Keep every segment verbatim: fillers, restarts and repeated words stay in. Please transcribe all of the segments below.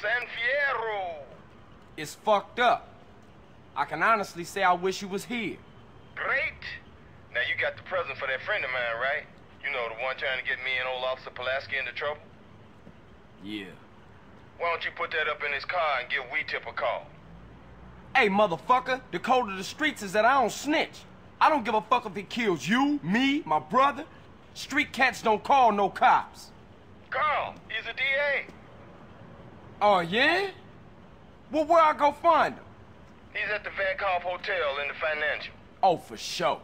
San Fierro. It's fucked up. I can honestly say I wish you was here. Great. Now you got the present for that friend of mine, right? You know, the one trying to get me and old Officer Pulaski into trouble? Yeah. Why don't you put that up in his car and give We Tip a call? Hey, motherfucker, the code of the streets is that I don't snitch. I don't give a fuck if it kills you, me, my brother. Street cats don't call no cops. Carl, he's a D A. Oh, yeah? Well, where I go find him? He's at the Van Cogh Hotel in the financial. Oh, for sure.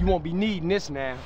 You won't be needing this now.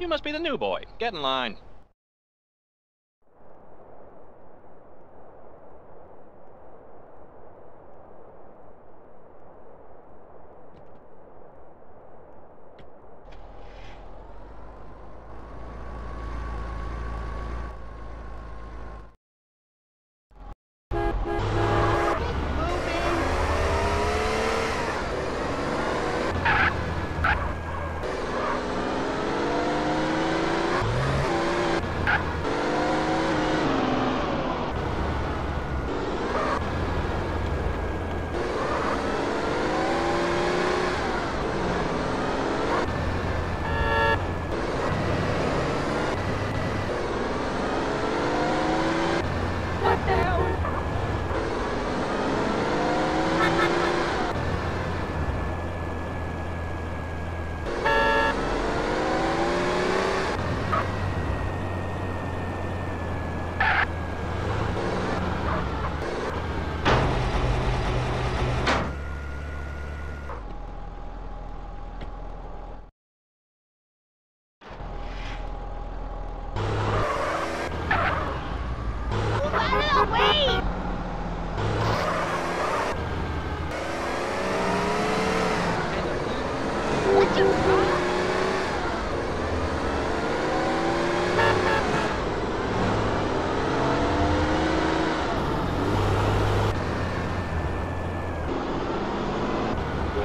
You must be the new boy. Get in line.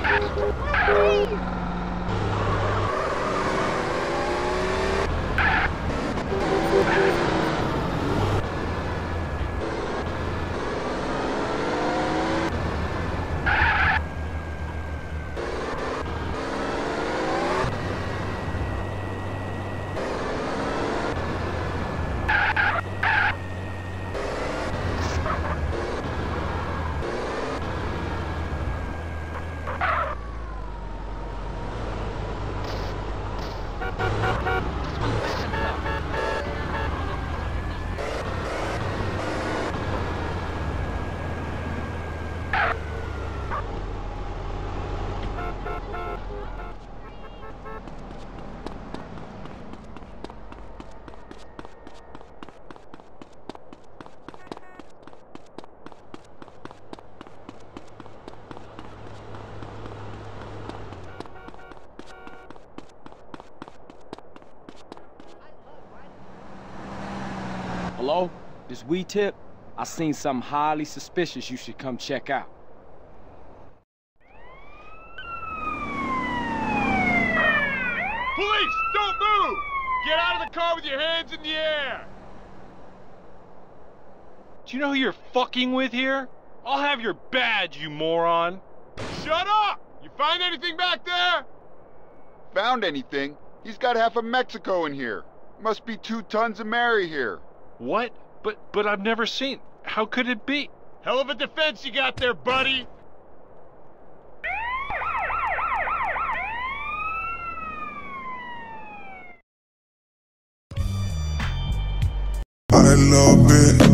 Hello? This We Tip? I seen something highly suspicious you should come check out. Police! Don't move! Get out of the car with your hands in the air! Do you know who you're fucking with here? I'll have your badge, you moron! Shut up! You find anything back there? Found anything? He's got half of Mexico in here. Must be two tons of Mary here. What? But, but I've never seen. How could it be? Hell of a defense you got there, buddy! I love it.